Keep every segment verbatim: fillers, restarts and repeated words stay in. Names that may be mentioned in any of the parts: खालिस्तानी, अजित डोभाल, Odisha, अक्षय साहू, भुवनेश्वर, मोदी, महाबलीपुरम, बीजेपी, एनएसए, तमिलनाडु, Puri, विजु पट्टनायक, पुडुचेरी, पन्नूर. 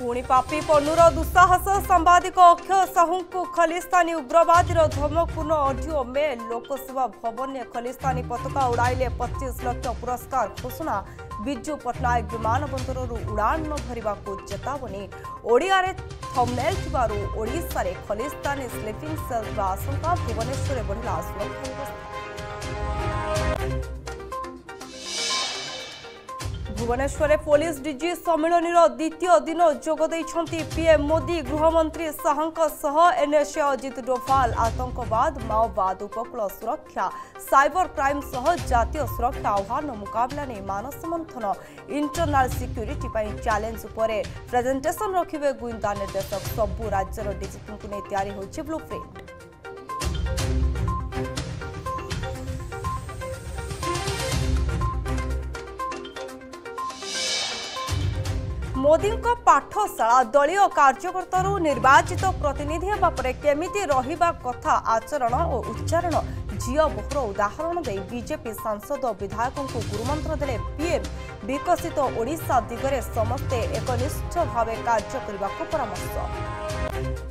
पुणी पापी पन्नूर दुस्साहस संवादिक अक्षय साहू को खालिस्तानी उग्रवादीर धमकपूर्ण ऑडियो में लोकसभा भवन में खालिस्तानी पताका उड़ाइले पच्चीस लक्ष पुरस्कार घोषणा। विजु पट्टनायक विमानबंदर उड़ान न भरवाकू चेतावनी। ओडियारे थंबनेल थिबारु ओडिशा रे खालिस्तानी स्लीपिंग सेल आशंका। भुवनेश्वर में बढ़ला सुरक्षा व्यवस्था। भुवनेश्वर पुलिस डीजी सम्मेलन द्वितीय दिन जोगदे पीएम मोदी गृहमंत्री शाह एनएसए अजित डोभाल। आतंकवाद माओवाद उपकूल सुरक्षा साइबर क्राइम सह जातीय सुरक्षा आह्वान मुकबला नहीं मानस मंथन। इंटरनल सिक्यूरीटी चैलेंज उपरे प्रेजेंटेशन रखिबे गुइंदा निर्देशक। सबु राज्यर डीजीपी को नहीं तैयारी होछि ब्लूप्रिंट। मोदी पाठशाला दलीय कार्यकर्तर निर्वाचित प्रतिनिधि हेपर केमिति रहिबा कथा आचरण और उच्चारण झीओ बहुर उदाहरण दे बीजेपी सांसद और विधायकों को गुरुमंत्र देले पीएम। विकसित ओडिशा दिगरे समस्ते एकनिष्ठ भाव कार्य करने को परामर्श।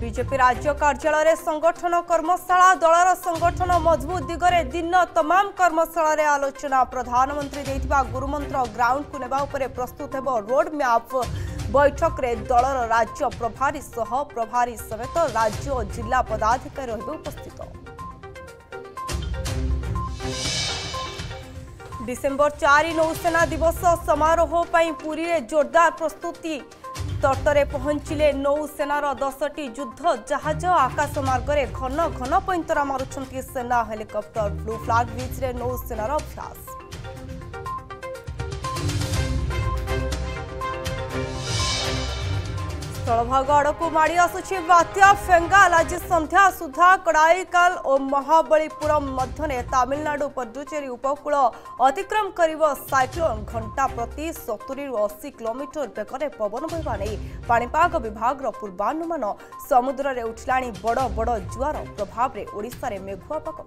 बीजेपी राज्य कार्यालय संगठन कर्मशाला दलर संगठन मजबूत दिगरे दिन तमाम कर्मशाला आलोचना। प्रधानमंत्री देथिबा गुरुमंत्र ग्राउंड को नेबा उपरे प्रस्तुत हेबो रोड मैप। बैठक रे दलर राज्य प्रभारी सह प्रभारी समेत राज्य और जिला पदाधिकारी हेबो उपस्थित। डिसेंबर चार नौसेना दिवस समारोह पई पुरी रे जोरदार प्रस्तुति। तटरे पहुंचिले नौसेनार दसटी युद्ध जहाज। आकाश मार्गरे घन घन पैंतरा मारुछंती सेना हेलिकॉप्टर। ब्लू फ्लाग बीच रे नौसेनार अभ्यास। स्थलभाग आड़क माड़ आसुची बात्या फेंगाल। आज संध्या सुधा कड़ाईकाल और महाबलीपुरम मध्य तमिलनाडु पुडुचेरी उपकूल अतिक्रम करिव साइक्लोन। घंटा प्रति सत्तरी अशी किलोमीटर बेगर पवन बहवा नहीं पाणीपाग विभाग पूर्वानुमान। समुद्र में उठला बड़ बड़ जुआर प्रभाव में ओडिशा रे मेघुआ पाग।